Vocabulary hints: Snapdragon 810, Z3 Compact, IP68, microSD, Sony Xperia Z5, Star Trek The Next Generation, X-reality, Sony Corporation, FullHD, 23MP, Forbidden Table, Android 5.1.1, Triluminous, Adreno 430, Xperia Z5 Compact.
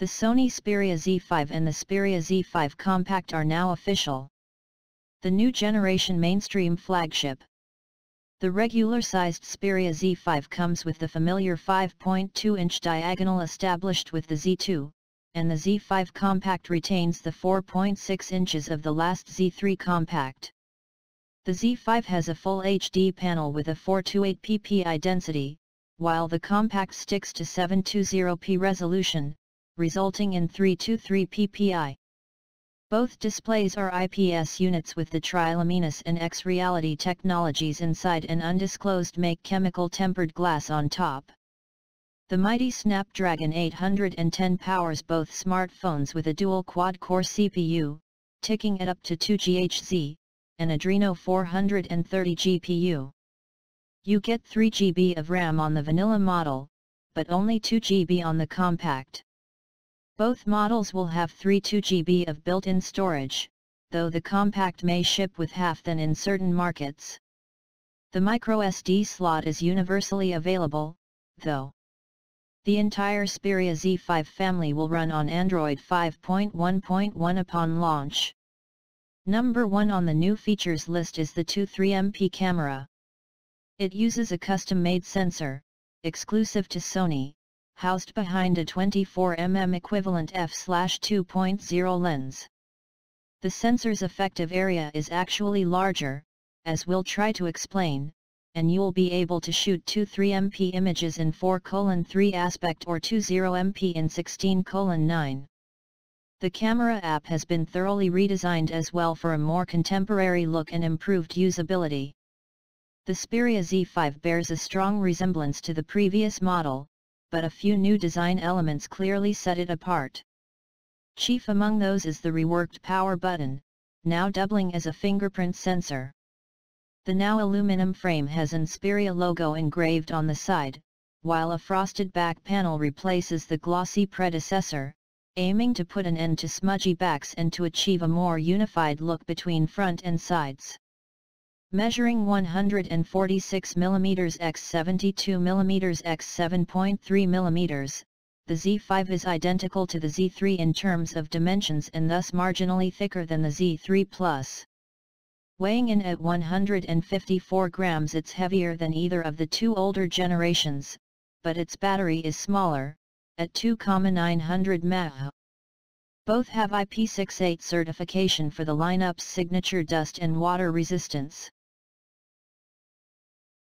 The Sony Xperia Z5 and the Xperia Z5 Compact are now official. The new generation mainstream flagship. The regular-sized Xperia Z5 comes with the familiar 5.2-inch diagonal established with the Z2, and the Z5 Compact retains the 4.6 inches of the last Z3 Compact. The Z5 has a full HD panel with a 428 ppi density, while the Compact sticks to 720p resolution, resulting in 323 ppi. Both displays are IPS units with the Triluminous and X-reality technologies inside and undisclosed make chemical tempered glass on top. The mighty Snapdragon 810 powers both smartphones with a dual quad-core CPU, ticking at up to 2 GHz, and Adreno 430 GPU. You get 3 GB of RAM on the vanilla model, but only 2 GB on the Compact. Both models will have 2 GB of built-in storage, though the Compact may ship with half than in certain markets. The microSD slot is universally available, though. The entire Xperia Z5 family will run on Android 5.1.1 upon launch. Number 1 on the new features list is the 2.3MP camera. It uses a custom-made sensor, exclusive to Sony, housed behind a 24mm equivalent f/2.0 lens. The sensor's effective area is actually larger, as we'll try to explain, and you'll be able to shoot 2.3MP images in 4:3 aspect or 2.0MP in 16:9. The camera app has been thoroughly redesigned as well for a more contemporary look and improved usability. The Xperia Z5 bears a strong resemblance to the previous model, but a few new design elements clearly set it apart. Chief among those is the reworked power button, now doubling as a fingerprint sensor. The now aluminum frame has an Xperia logo engraved on the side, while a frosted back panel replaces the glossy predecessor, aiming to put an end to smudgy backs and to achieve a more unified look between front and sides. Measuring 146mm x 72mm x 7.3mm, the Z5 is identical to the Z3 in terms of dimensions and thus marginally thicker than the Z3 Plus. Weighing in at 154 grams, it's heavier than either of the two older generations, but its battery is smaller, at 2,900 mAh. Both have IP68 certification for the lineup's signature dust and water resistance.